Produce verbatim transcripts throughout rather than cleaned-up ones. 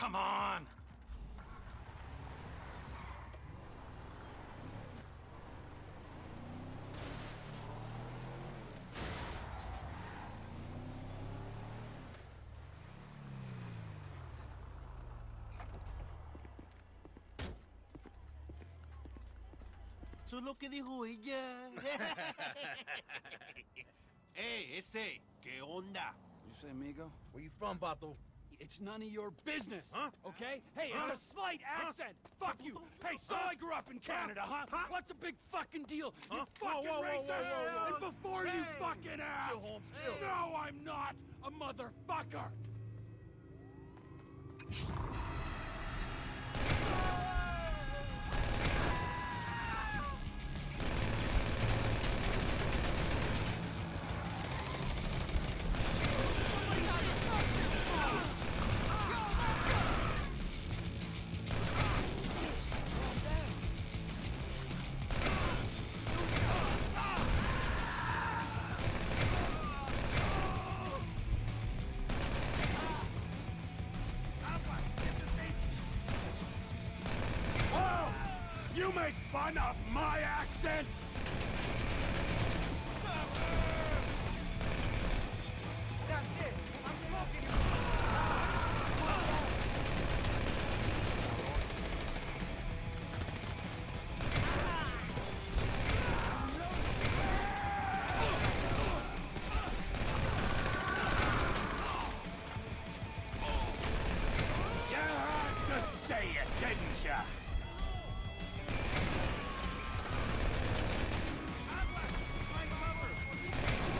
Come on! So look at who he is. Hey, ese, ¿qué onda? You say, amigo? Where you from, Bato? It's none of your business, huh? Okay? Hey, huh? It's a slight accent. Huh? Fuck you. Hey, so huh? I grew up in Canada, huh? huh? What's the big fucking deal? You huh? fucking whoa, whoa, whoa, racist! Whoa, whoa, whoa, whoa. And before hey. you fucking ask, chill, Holmes, chill. No, I'm not a motherfucker. You make fun of my accent?! That's it! I'm looking at you! You had to say it, didn't you?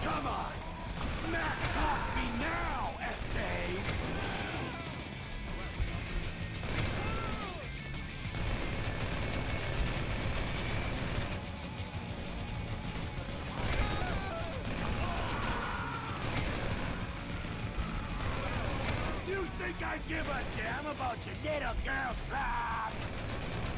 Come on! Smack coffee now, S A! You think I give a damn about your little girl's life?